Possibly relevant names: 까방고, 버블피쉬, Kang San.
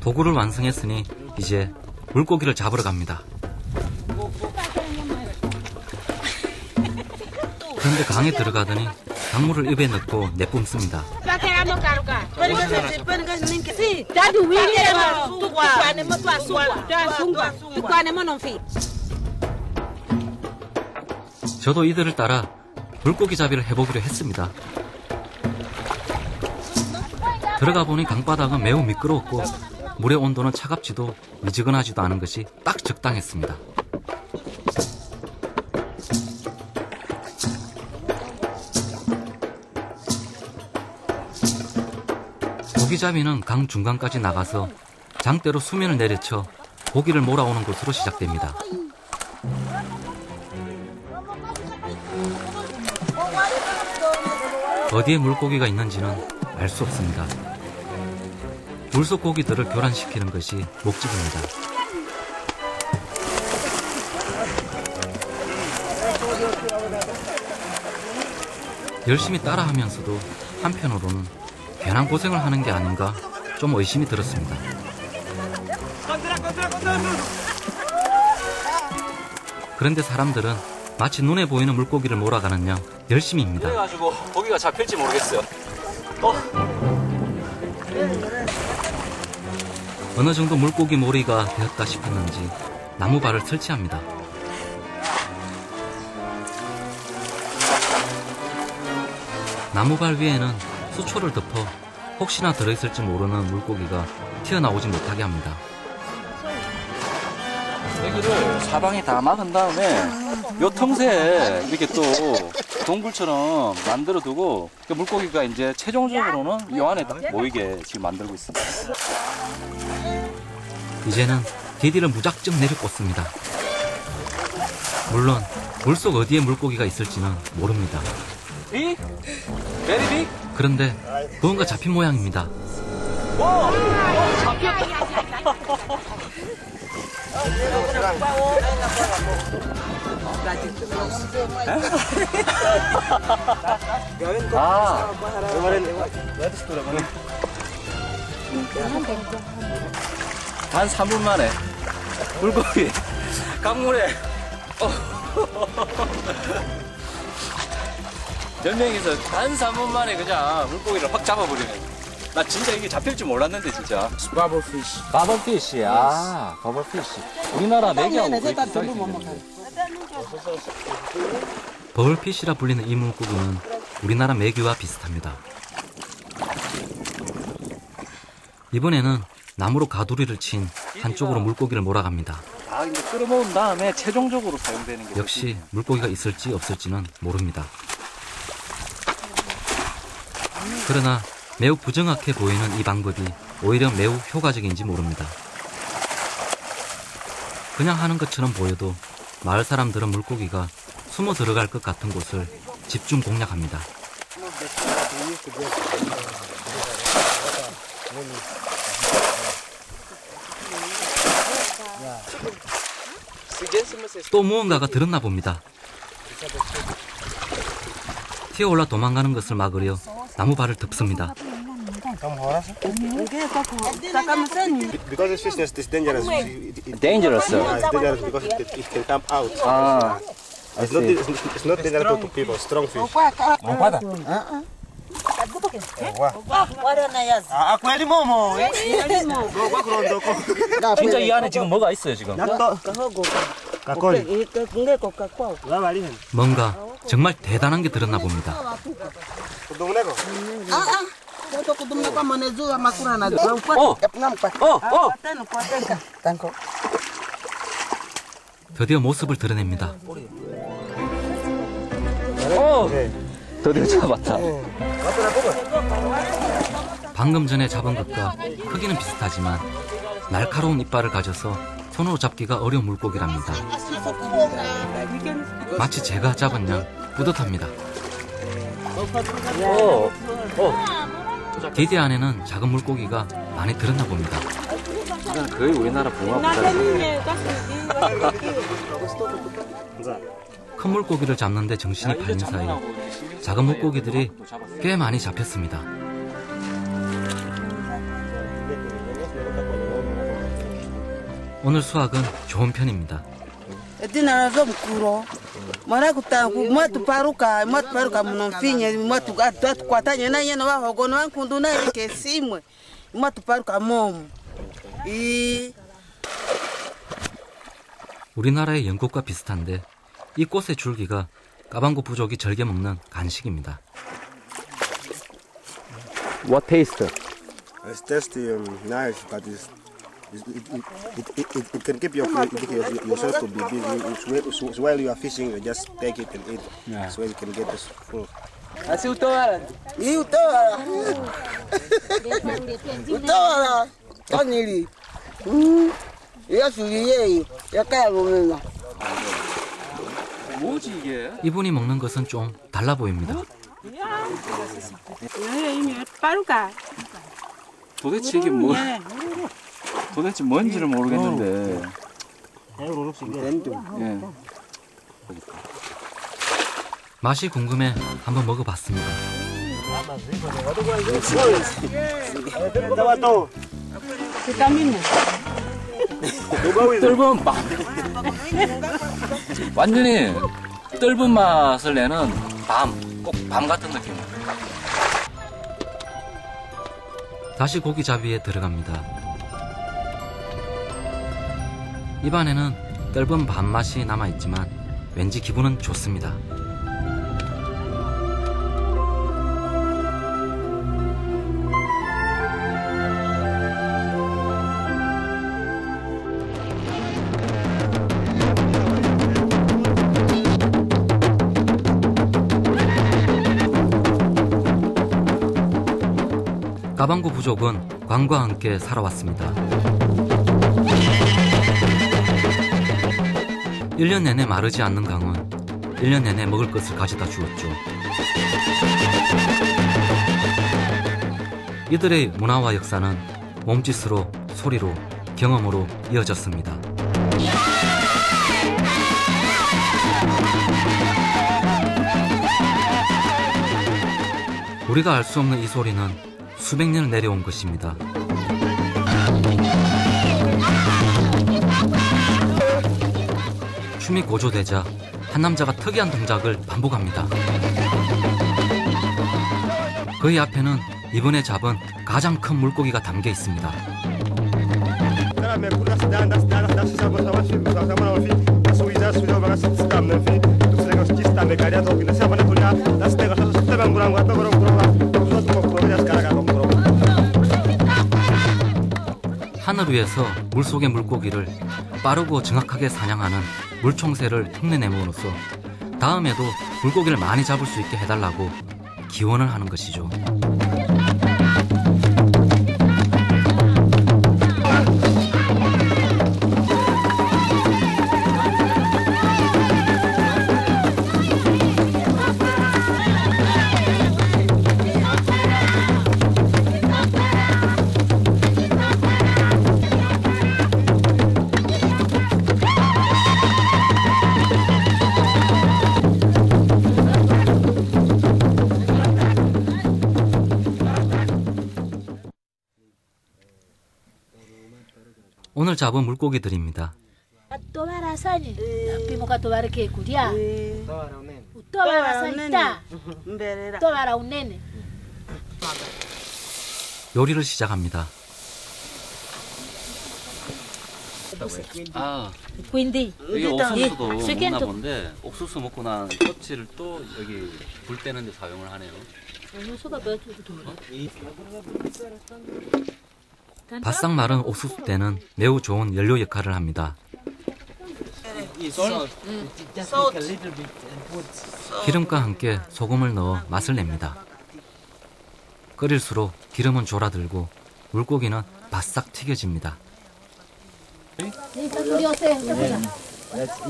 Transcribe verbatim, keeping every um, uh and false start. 도구를 완성했으니 이제 물고기를 잡으러 갑니다. 그런데 강에 들어가더니 강물을 입에 넣고 내뿜습니다. 저도 이들을 따라 물고기 잡이를 해보기로 했습니다. 들어가 보니 강바닥은 매우 미끄러웠고 물의 온도는 차갑지도 미지근하지도 않은 것이 딱 적당했습니다. 고기잡이는 강 중간까지 나가서 장대로 수면을 내려쳐 고기를 몰아오는 것으로 시작됩니다. 어디에 물고기가 있는지는 알 수 없습니다. 물속 고기들을 교란시키는 것이 목적입니다. 열심히 따라하면서도 한편으로는 괜한 고생을 하는 게 아닌가 좀 의심이 들었습니다. 그런데 사람들은 마치 눈에 보이는 물고기를 몰아가는 양 열심히입니다. 그래가지고 고기가 잡힐지 모르겠어요. 어? 어느 정도 물고기 몰이가 되었다 싶었는지 나무발을 설치합니다. 나무발 위에는 수초를 덮어 혹시나 들어있을지 모르는 물고기가 튀어나오지 못하게 합니다. 여기를 사방에 다 막은 다음에 요 틈새에 이렇게 또 동굴처럼 만들어두고 물고기가 이제 최종적으로는 요 안에 딱 모이게 지금 만들고 있습니다. 이제는 디디를 무작정 내려꽂습니다. 물론 물속 어디에 물고기가 있을지는 모릅니다. 이? 베리빅? 그런데 무언가 잡힌 모양입니다. 와! 잡혔다! 아, 단 삼 분 만에 물고기 강물에 몇 명이서 단 삼 분 만에 그냥 물고기를 확 잡아버리네. 나 진짜 이게 잡힐 줄 몰랐는데 진짜. 버블피쉬. 버블피쉬. 아, 버블피쉬. 우리나라 메기하고 버블피쉬라 불리는 이 물고기는 우리나라 메기와 비슷합니다. 이번에는 나무로 가두리를 친 한쪽으로 물고기를 몰아갑니다. 아, 이제 끌어모은 다음에 최종적으로 사용되는 게 역시 물고기가 있을지 없을지는 모릅니다. 그러나 매우 부정확해 보이는 이 방법이 오히려 매우 효과적인지 모릅니다. 그냥 하는 것처럼 보여도 마을 사람들은 물고기가 숨어 들어갈 것 같은 곳을 집중 공략합니다. 또 무언가가 들었나 봅니다. 튀어올라 도망가는 것을 막으려 나무발을 덮습니다. 진짜 이 안에 지금 뭐가 있어요 지금? 뭔가 정말 대단한 게 들었나 봅니다. 드디어 모습을 드러냅니다. 드디어 잡았다. 방금 전에 잡은 것과 크기는 비슷하지만 날카로운 이빨을 가져서 손으로 잡기가 어려운 물고기랍니다. 마치 제가 잡은 양 뿌듯합니다. 오, 오. 디디 안에는 작은 물고기가 많이 들었나 봅니다. 거의 우리나라 붕어보다. 큰 물고기를 잡는데 정신이 팔린 사이 작은 물고기들이 꽤 많이 잡혔습니다. 오늘 수확은 좋은 편입니다. 우리나라의 연꽃과 비슷한데 이 꽃의 줄기가 까방고 부족이 즐겨 먹는 간식입니다. What taste? It's tasty and nice, but it's, it, it, it, it, it, it can keep your, yourself to be busy. It's while you are fishing, you just take it and eat. Yeah. So you can get this full. Asi utawara. Ni utawara. Utawara. Onili. 음. 예수리에 약간으로는. 뭐지 이게? 이분이 먹는 것은 좀 달라 보입니다. 도대체 이게 뭐? 도대체 뭔지를 모르겠는데. 예. 맛이 궁금해 한번 먹어봤습니다. 비타민. 떫은 맛. 완전히 떫은 맛을 내는 밤, 꼭 밤 같은 느낌. 다시 고기잡이에 들어갑니다. 입안에는 떫은 밥맛이 남아있지만 왠지 기분은 좋습니다. 까방고 부족은 광과 함께 살아왔습니다. 일 년 내내 마르지 않는 강은 일 년 내내 먹을 것을 가져다 주었죠. 이들의 문화와 역사는 몸짓으로, 소리로, 경험으로 이어졌습니다. 우리가 알 수 없는 이 소리는 수백 년 내려온 것입니다. 춤이 고조되자 한 남자가 특이한 동작을 반복합니다. 그의 앞에는 이번에 잡은 가장 큰 물고기가 담겨 있습니다. 하늘 위에서 물속의 물고기를 빠르고 정확하게 사냥하는 물총새를 흉내내므로써 다음에도 물고기를 많이 잡을 수 있게 해달라고 기원을 하는 것이죠. 오늘 잡은 물고기들입니다. 요리를 시작합니다. 아, 여기 옥수수도 먹나 본데 옥수수 먹고 난 껍질을 또 여기 불 떼는 데 사용을 하네요. 어? 바싹 마른 옥수수대는 매우 좋은 연료 역할을 합니다. 기름과 함께 소금을 넣어 맛을 냅니다. 끓일수록 기름은 졸아들고 물고기는 바싹 튀겨집니다.